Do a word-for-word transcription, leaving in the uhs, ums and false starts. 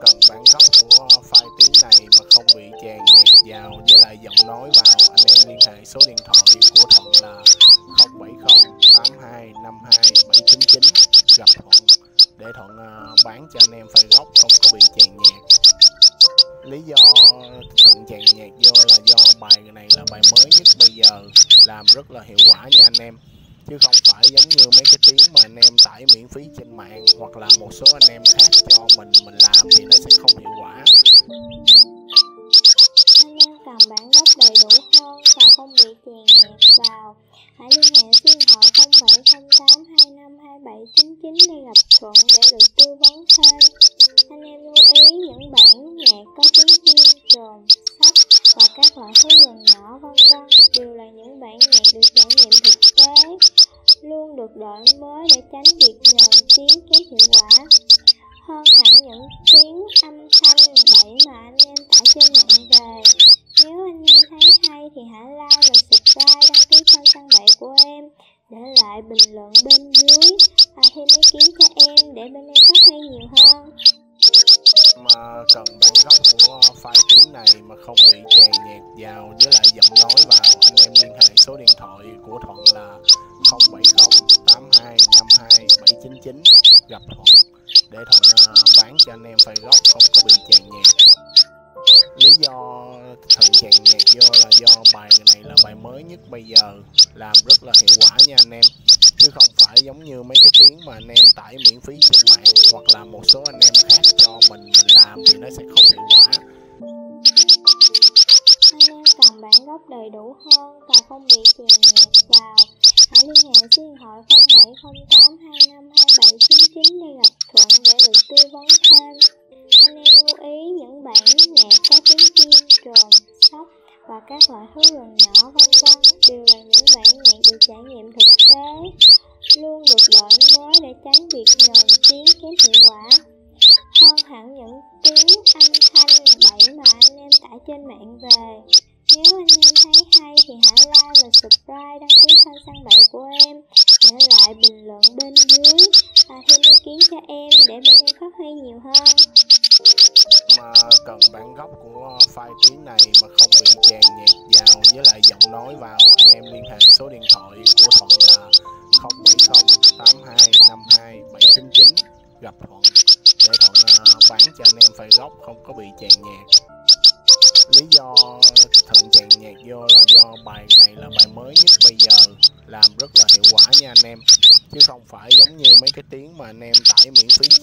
cần bản gốc của file tiếng này mà không bị chèn nhạc vào với lại giọng nói vào, anh em liên hệ số điện thoại của Thuận là không bảy không tám hai năm hai bảy chín chín gặp Thuận để Thuận bán cho anh em file gốc không có bị chèn nhạc. Lý do Thuận chèn nhạc vô là do bài này là bài mới nhất bây giờ, làm rất là hiệu quả nha anh em, chứ không phải giống như mấy cái tiếng mà anh em tải miễn phí trên mạng hoặc là một số anh em khác cho mình mình làm thì nó sẽ không hiệu quả. Anh em cần bản gốc đầy đủ hơn và không bị chèn nhạc vào, hãy liên hệ số điện thoại không bảy không tám hai năm hai bảy chín chín để gặp Thuận để được tư vấn thêm. Anh em lưu ý những bản nhạc có tiếng chim, trồn, sắt và các loại thú rừng nhỏ vân vân đều là những bản nhạc được trải nghiệm thực tế, luôn được đổi mới để tránh việc nhồi tiếng kém hiệu quả. Hơn hẳn những tiếng âm thanh bậy mà anh em tải trên mạng về. Nếu anh em thấy hay thì hãy like và subscribe, đăng ký kênh trang bậy của em, để lại bình luận bên dưới và thêm ý kiến cho em để bên em phát hay nhiều hơn. Mà cần bản gốc của file tiếng này mà không bị chèn nhạc vào với lại giọng nói vào, anh em liên hệ số điện thoại của Thuận là không bảy không tám hai năm hai bảy chín chín gặp Thuận để Thuận bán cho anh em file gốc không có bị chèn nhạc. Lý do Thuận chèn nhạc vô là do bài này là bài mới nhất bây giờ, làm rất là hiệu quả nha anh em, chứ không phải giống như mấy cái tiếng mà anh em tải miễn phí trên mạng hoặc là một số anh em khác cho mình mình làm thì nó sẽ không hiệu quả. Anh em cần bản gốc đầy đủ hơn và không bị chèn nhạc vào, hãy liên hệ số điện thoại không bảy không tám hai năm hai bảy chín chín để gặp Thuận để được tư vấn thêm. Anh em lưu ý những bản nhạc có tiếng chim, trồn, sóc và các loại thú rừng nhỏ vân vân đều là những bản nhạc được trải nghiệm thực tế, luôn được đổi mới để tránh việc nhồi tiếng kém hiệu quả. Hơn hẳn những tiếng âm thanh bậy mà anh em tải trên mạng về. Nếu anh em thấy hay thì hãy like và subscribe, đăng ký kênh trang bậy của em, để lại bình luận bên dưới và thêm ý kiến cho em để bên em phát huy nhiều hơn. Mà cần bản gốc của file tiếng này mà không bị chèn nhạc vào với lại giọng nói vào, anh em liên hệ số điện thoại của Thuận là không bảy không tám hai năm hai bảy chín chín gặp Thuận để Thuận bán cho anh em file gốc không có bị chèn nhạc. Lý do Thuận chèn nhạc vô là do bài này là bài mới nhất bây giờ, làm rất là hiệu quả nha anh em, chứ không phải giống như mấy cái tiếng mà anh em tải miễn phí